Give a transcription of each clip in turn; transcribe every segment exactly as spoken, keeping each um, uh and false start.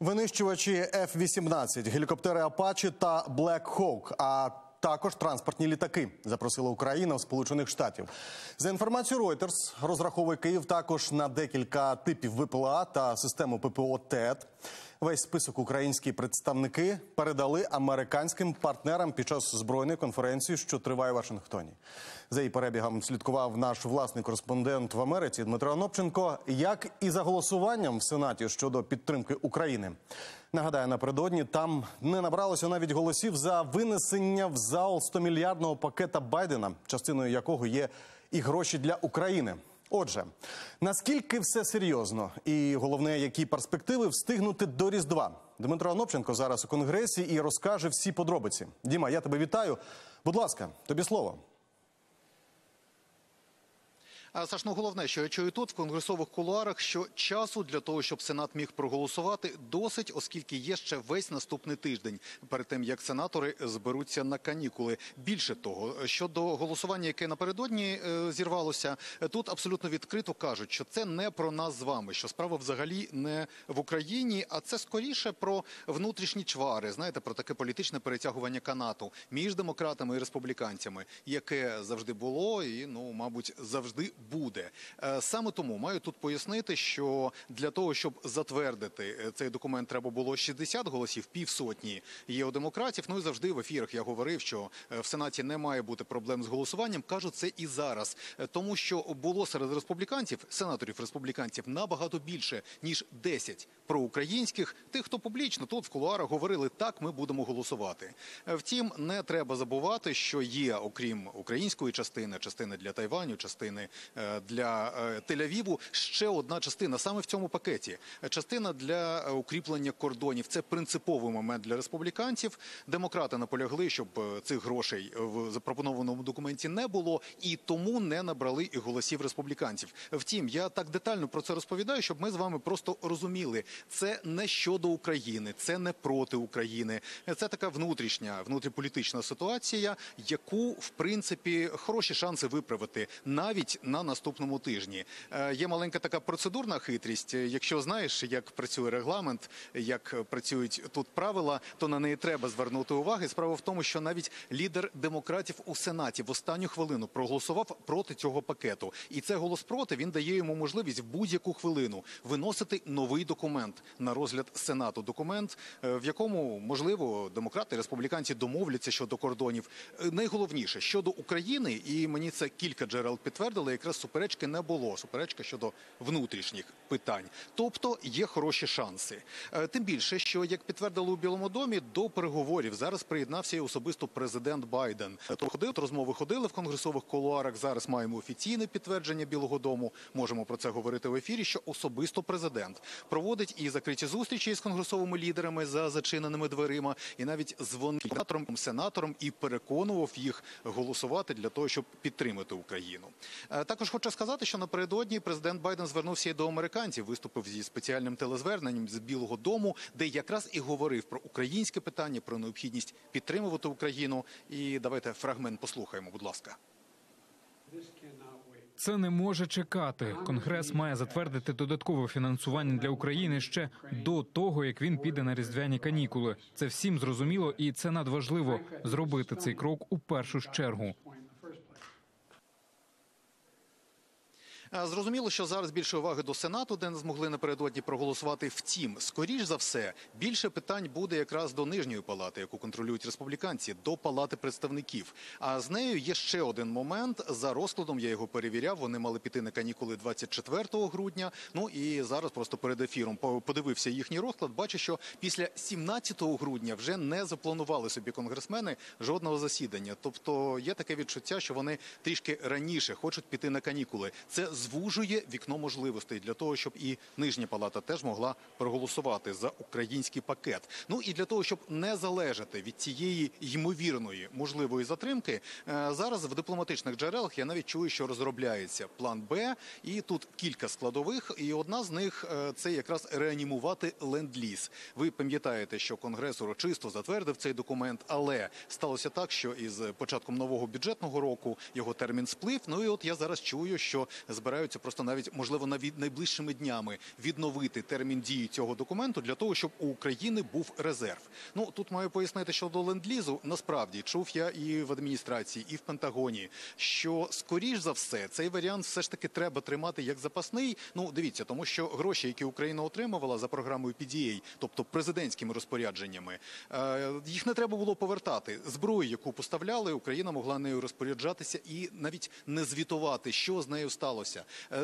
Винищувачі еф вісімнадцять, гелікоптери Apache та Black Hawk, а також транспортні літаки запросила Україна у Сполучених Штатів. За інформацією Reuters, розраховує Київ також на декілька типів ВПЛА та систему ППО ТЕД. Весь список українські представники передали американським партнерам під час збройної конференції, що триває у Вашингтоні. За її перебігом слідкував наш власний кореспондент в Америці Дмитро Онопченко, як і за голосуванням в Сенаті щодо підтримки України. Нагадаю, напередодні там не набралося навіть голосів за винесення в зал стомільярдного пакета Байдена, частиною якого є і гроші для України. Отже, наскільки все серйозно і, головне, які перспективи встигнути до Різдва? Дмитро Онопченко зараз у Конгресі і розкаже всі подробиці. Діма, я тебе вітаю. Будь ласка, тобі слово. Саш, ну головне, що я чую тут, в конгресових кулуарах, що часу для того, щоб Сенат міг проголосувати, досить, оскільки є ще весь наступний тиждень, перед тим, як сенатори зберуться на канікули. Більше того, щодо голосування, яке напередодні е, зірвалося, тут абсолютно відкрито кажуть, що це не про нас з вами, що справа взагалі не в Україні, а це скоріше про внутрішні чвари, знаєте, про таке політичне перетягування канату між демократами і республіканцями, яке завжди було і, ну, мабуть, завжди буде. Саме тому маю тут пояснити, що для того, щоб затвердити цей документ, треба було шістдесят голосів, півсотні є у демократів. Ну і завжди в ефірах я говорив, що в Сенаті не має бути проблем з голосуванням. Кажу це і зараз, тому що було серед республіканців, сенаторів-республіканців, набагато більше, ніж десять проукраїнських, тих, хто публічно тут в кулуарах говорили, так, ми будемо голосувати. Втім, не треба забувати, що є, окрім української частини, частини для Тайваню, частини для Тель-Авіву, ще одна частина, саме в цьому пакеті. Частина для укріплення кордонів. Це принциповий момент для республіканців. Демократи наполягли, щоб цих грошей в запропонованому документі не було, і тому не набрали і голосів республіканців. Втім, я так детально про це розповідаю, щоб ми з вами просто розуміли. Це не щодо України, це не проти України. Це така внутрішня, внутріполітична ситуація, яку, в принципі, хороші шанси виправити навіть на наступному тижні. Е, є маленька така процедурна хитрість. Якщо знаєш, як працює регламент, як працюють тут правила, то на неї треба звернути уваги. Справа в тому, що навіть лідер демократів у Сенаті в останню хвилину проголосував проти цього пакету. І це голос проти, він дає йому можливість в будь-яку хвилину виносити новий документ на розгляд Сенату. Документ, в якому, можливо, демократи і республіканці домовляться щодо кордонів. Найголовніше, щодо України, і мені це кілька джерел підтвердили, якраз суперечки не було, суперечка щодо внутрішніх питань. Тобто є хороші шанси. Тим більше, що, як підтвердили у Білому домі, до переговорів зараз приєднався і особисто президент Байден. Тобто ходив, розмови ходили в конгресових кулуарах, зараз маємо офіційне підтвердження Білого дому, можемо про це говорити в ефірі, що особисто президент проводить і закриті зустрічі з конгресовими лідерами за зачиненими дверима, і навіть дзвонив сенаторам, сенаторам і переконував їх голосувати для того, щоб підтримати Україну. Також хочу сказати, що напередодні президент Байден звернувся і до американців, виступив зі спеціальним телезверненням з Білого дому, де якраз і говорив про українське питання, про необхідність підтримувати Україну. І давайте фрагмент послухаємо, будь ласка. Це не може чекати. Конгрес має затвердити додаткове фінансування для України ще до того, як він піде на різдвяні канікули. Це всім зрозуміло, і це надважливо зробити цей крок у першу чергу. Зрозуміло, що зараз більше уваги до Сенату, де не змогли напередодні проголосувати. Втім, скоріш за все, більше питань буде якраз до нижньої палати, яку контролюють республіканці, до палати представників. А з нею є ще один момент. За розкладом, я його перевіряв, вони мали піти на канікули двадцять четвертого грудня. Ну і зараз просто перед ефіром подивився їхній розклад. Бачу, що після сімнадцятого грудня вже не запланували собі конгресмени жодного засідання. Тобто є таке відчуття, що вони трішки раніше хочуть піти на канікули. Це звужує вікно можливостей для того, щоб і нижня палата теж могла проголосувати за український пакет. Ну і для того, щоб не залежати від цієї ймовірної можливої затримки, зараз в дипломатичних джерелах я навіть чую, що розробляється план Б, і тут кілька складових, і одна з них – це якраз реанімувати ленд-ліз. Ви пам'ятаєте, що Конгрес урочисто затвердив цей документ, але сталося так, що із початком нового бюджетного року його термін сплив, ну і от я зараз чую, що збирається збираються просто навіть, можливо, навіть найближчими днями відновити термін дії цього документу для того, щоб у України був резерв. Ну, тут маю пояснити щодо ленд-лізу. Насправді, чув я і в адміністрації, і в Пентагоні, що, скоріш за все, цей варіант все ж таки треба тримати як запасний. Ну, дивіться, тому що гроші, які Україна отримувала за програмою пі ді ей, тобто президентськими розпорядженнями, їх не треба було повертати. Зброю, яку поставляли, Україна могла нею розпоряджатися і навіть не звітувати, що з нею сталося.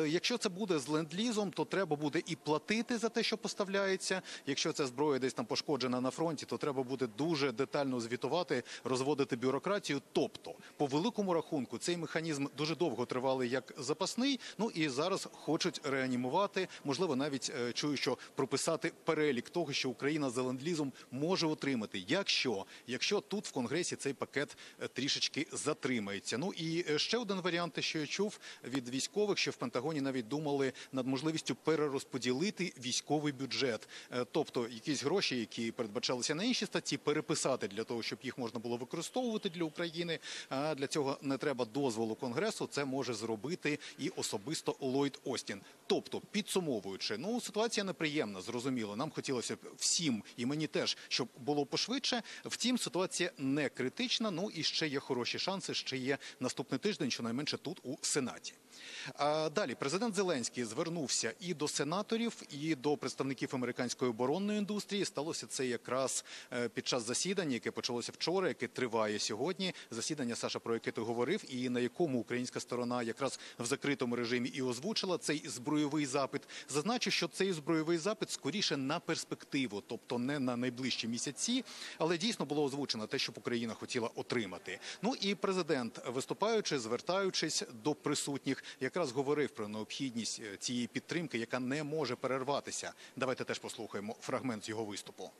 Якщо це буде з ленд-лізом, то треба буде і платити за те, що поставляється. Якщо ця зброя десь там пошкоджена на фронті, то треба буде дуже детально звітувати, розводити бюрократію. Тобто, по великому рахунку, цей механізм дуже довго тривалий як запасний, ну і зараз хочуть реанімувати, можливо, навіть чую, що прописати перелік того, що Україна за ленд-лізом може отримати, якщо, якщо тут в Конгресі цей пакет трішечки затримається. Ну і ще один варіант, що я чув від військових, що в Пентагоні навіть думали над можливістю перерозподілити військовий бюджет. Тобто якісь гроші, які передбачалися на інші статті, переписати для того, щоб їх можна було використовувати для України. А для цього не треба дозволу Конгресу, це може зробити і особисто Ллойд Остін. Тобто, підсумовуючи, ну, ситуація неприємна, зрозуміло. Нам хотілося б всім, і мені теж, щоб було пошвидше. Втім, ситуація не критична, ну і ще є хороші шанси, ще є наступний тиждень, щонайменше тут у Сенаті. А далі, президент Зеленський звернувся і до сенаторів, і до представників американської оборонної індустрії. Сталося це якраз під час засідання, яке почалося вчора, яке триває сьогодні. Засідання, Саша, про яке ти говорив, і на якому українська сторона якраз в закритому режимі і озвучила цей збройовий запит. Зазначу, що цей збройовий запит скоріше на перспективу, тобто не на найближчі місяці, але дійсно було озвучено те, що Україна хотіла отримати. Ну і президент, виступаючи, звертаючись до присутніх, якраз говорив про необхідність цієї підтримки, яка не може перерватися. Давайте теж послухаємо фрагмент з його виступу.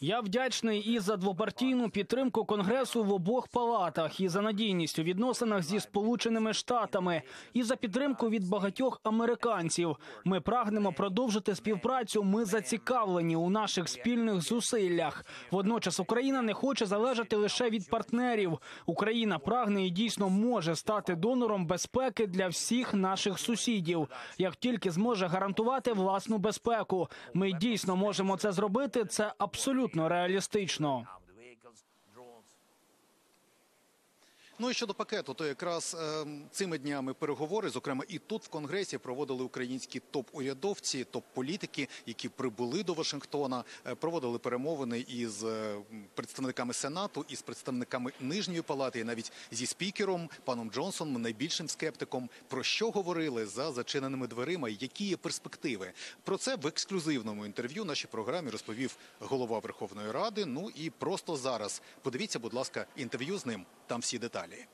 Я вдячний і за двопартійну підтримку Конгресу в обох палатах, і за надійність у відносинах зі Сполученими Штатами, і за підтримку від багатьох американців. Ми прагнемо продовжити співпрацю, ми зацікавлені у наших спільних зусиллях. Водночас Україна не хоче залежати лише від партнерів. Україна прагне і дійсно може стати донором безпеки для всіх наших сусідів. Як тільки зможе гарантувати власну безпеку, ми дійсно можемо це зробити, це абсолютно реалістично. Ну і щодо пакету, то якраз е, цими днями переговори, зокрема і тут в Конгресі, проводили українські топ-урядовці, топ-політики, які прибули до Вашингтона, е, проводили перемовини із е, представниками Сенату, із представниками Нижньої палати, і навіть зі спікером, паном Джонсоном, найбільшим скептиком. Про що говорили за зачиненими дверима, які є перспективи? Про це в ексклюзивному інтерв'ю нашій програмі розповів голова Верховної Ради. Ну і просто зараз подивіться, будь ласка, інтерв'ю з ним. Там всі деталі.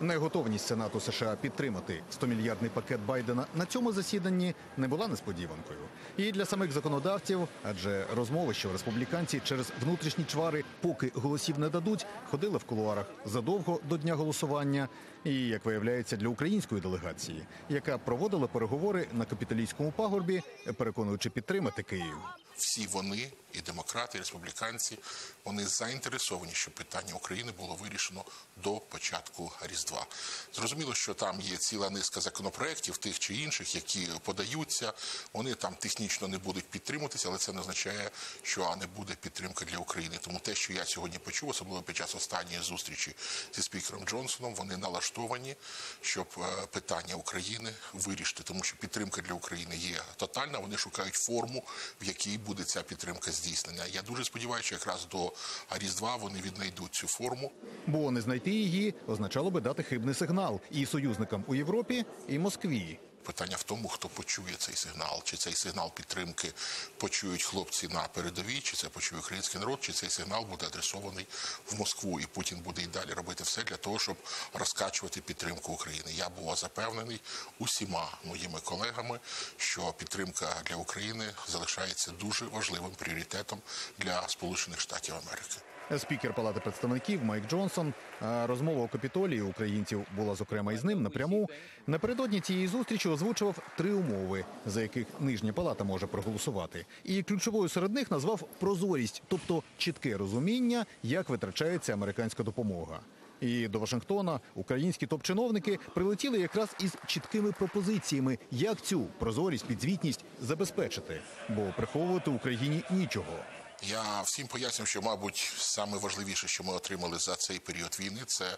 Неготовність Сенату США підтримати стомільярдний пакет Байдена на цьому засіданні не була несподіванкою. І для самих законодавців, адже розмови, що республіканці через внутрішні чвари поки голосів не дадуть, ходили в кулуарах задовго до дня голосування. І, як виявляється, для української делегації, яка проводила переговори на Капітолійському пагорбі, переконуючи підтримати Київ. Всі вони, і демократи, і республіканці, вони заінтересовані, щоб питання України було вирішено до початку Різдва. Зрозуміло, що там є ціла низка законопроєктів, тих чи інших, які подаються. Вони там технічно не будуть підтримуватися, але це не означає, що не буде підтримки для України. Тому те, що я сьогодні почув, особливо під час останньої зустрічі зі спікером Джонсоном, вони налаштовані, щоб питання України вирішити. Тому що підтримка для України є тотальна, вони шукають форму, в якій буде буде ця підтримка здійснення. Я дуже сподіваюся, що якраз до Різдва вони віднайдуть цю форму. Бо не знайти її означало би дати хибний сигнал і союзникам у Європі, і Москві. Питання в тому, хто почує цей сигнал. Чи цей сигнал підтримки почують хлопці на передовій, чи це почує український народ, чи цей сигнал буде адресований в Москву. І Путін буде і далі робити все для того, щоб розкачувати підтримку України. Я був запевнений усіма моїми колегами, що підтримка для України залишається дуже важливим пріоритетом для Сполучених Штатів Америки. Спікер Палати представників Майк Джонсон, розмова у Капітолії українців була, зокрема, із ним напряму. Напередодні цієї зустрічі озвучував три умови, за яких Нижня Палата може проголосувати. І ключовою серед них назвав прозорість, тобто чітке розуміння, як витрачається американська допомога. І до Вашингтона українські топ-чиновники прилетіли якраз із чіткими пропозиціями, як цю прозорість, підзвітність забезпечити. Бо приховувати Україні нічого. Я всім поясню, що, мабуть, найважливіше, що ми отримали за цей період війни, це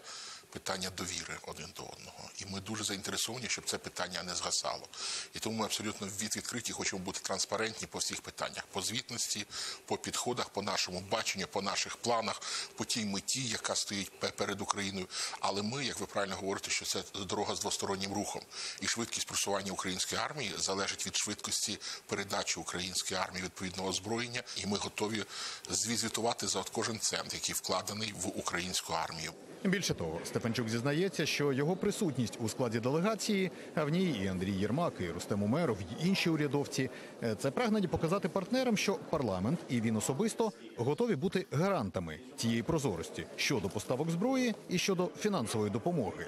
питання довіри один до одного. І ми дуже заінтересовані, щоб це питання не згасало. І тому ми абсолютно відкриті, хочемо бути транспарентні по всіх питаннях. По звітності, по підходах, по нашому баченню, по наших планах, по тій меті, яка стоїть перед Україною. Але ми, як ви правильно говорите, що це дорога з двостороннім рухом. І швидкість просування української армії залежить від швидкості передачі української армії відповідного озброєння. І ми готові звітувати за кожен цент, який вкладений в українську армію. Більше того, Стефанчук зізнається, що його присутність у складі делегації, а в ній і Андрій Єрмак, і Рустем Умеров, і інші урядовці – це прагнення показати партнерам, що парламент і він особисто готові бути гарантами тієї прозорості щодо поставок зброї і щодо фінансової допомоги.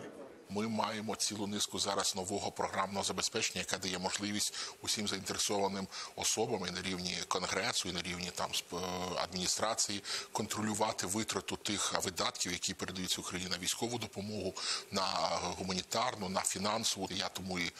Ми маємо цілу низку зараз нового програмного забезпечення, яке дає можливість усім заінтересованим особам і на рівні Конгресу, і на рівні там адміністрації контролювати витрату тих видатків, які передаються Україні на військову допомогу, на гуманітарну, на фінансову. Я тому і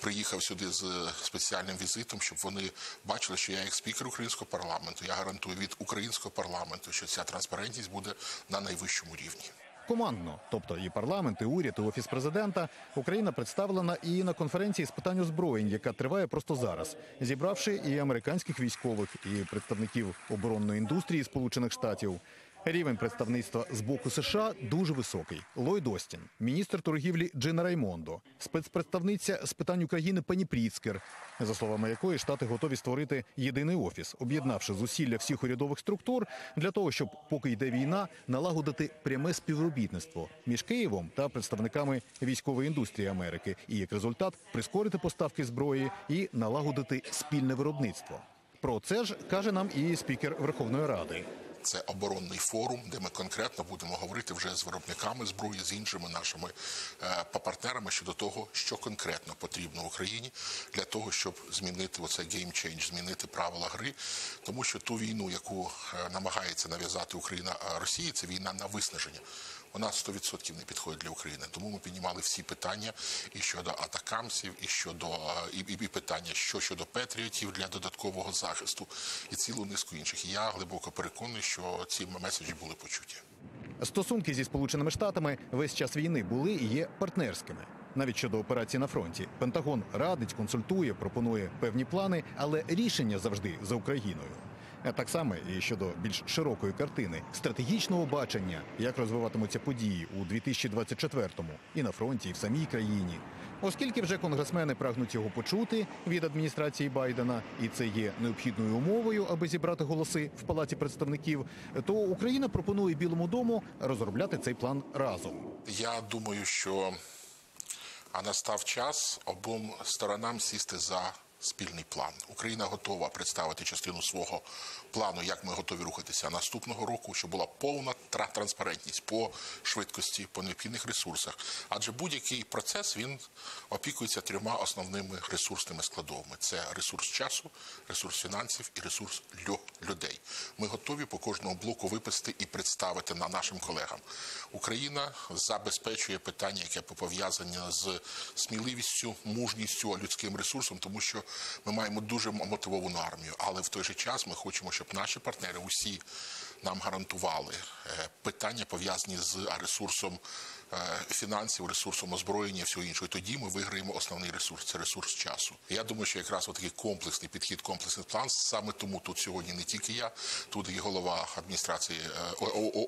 приїхав сюди з спеціальним візитом, щоб вони бачили, що я як спікер українського парламенту, я гарантую від українського парламенту, що ця транспарентність буде на найвищому рівні. Командно, тобто і парламент, і уряд, і Офіс Президента, Україна представлена і на конференції з питань озброєнь, яка триває просто зараз, зібравши і американських військових, і представників оборонної індустрії Сполучених Штатів. Рівень представництва з боку США дуже високий. Ллойд Остін, міністр торгівлі Джина Раймондо, спецпредставниця з питань України пані Пріцкер, за словами якої Штати готові створити єдиний офіс, об'єднавши зусилля всіх урядових структур для того, щоб, поки йде війна, налагодити пряме співробітництво між Києвом та представниками військової індустрії Америки і, як результат, прискорити поставки зброї і налагодити спільне виробництво. Про це ж каже нам і спікер Верховної Ради. Це оборонний форум, де ми конкретно будемо говорити вже з виробниками зброї, з іншими нашими партнерами щодо того, що конкретно потрібно Україні для того, щоб змінити оцей геймчейндж, змінити правила гри. Тому що ту війну, яку намагається нав'язати Україна Росії, це війна на виснаження. Вона сто відсотків не підходить для України. Тому ми піднімали всі питання і щодо атакамсів, і щодо і, і питання що щодо патріотів для додаткового захисту і цілу низку інших. І я глибоко переконаний, що ці меседжі були почуті. Стосунки зі Сполученими Штатами весь час війни були і є партнерськими. Навіть щодо операцій на фронті. Пентагон радить, консультує, пропонує певні плани, але рішення завжди за Україною. Так само і щодо більш широкої картини, стратегічного бачення, як розвиватимуться події у дві тисячі двадцять четвертому і на фронті, і в самій країні. Оскільки вже конгресмени прагнуть його почути від адміністрації Байдена, і це є необхідною умовою, аби зібрати голоси в Палаті представників, то Україна пропонує Білому дому розробляти цей план разом. Я думаю, що настав час обом сторонам сісти за спільний план. Україна готова представити частину свого плану, як ми готові рухатися наступного року, щоб була повна транспарентність по швидкості, по необхідних ресурсах. Адже будь-який процес, він опікується трьома основними ресурсними складовими. Це ресурс часу, ресурс фінансів і ресурс людей. Ми готові по кожному блоку виписати і представити на нашим колегам. Україна забезпечує питання, яке пов'язане з сміливістю, мужністю, людським ресурсом, тому що ми маємо дуже мотивовану армію, але в той же час ми хочемо, щоб наші партнери усі нам гарантували питання, пов'язані з ресурсом фінансів, ресурсом озброєння і всього іншого. І тоді ми виграємо основний ресурс – це ресурс часу. Я думаю, що якраз такий комплексний підхід, комплексний план, саме тому тут сьогодні не тільки я, тут і голова адміністрації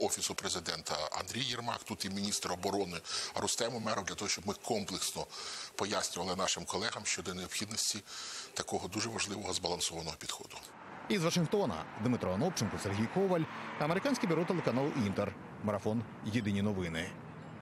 Офісу Президента Андрій Єрмак, тут і міністр оборони Рустем Умеров, для того, щоб ми комплексно пояснювали нашим колегам щодо необхідності такого дуже важливого збалансованого підходу. Із Вашингтона Дмитро Онопченко, Сергій Коваль, американське бюро телеканалу «Інтер». Марафон «Єдині новини».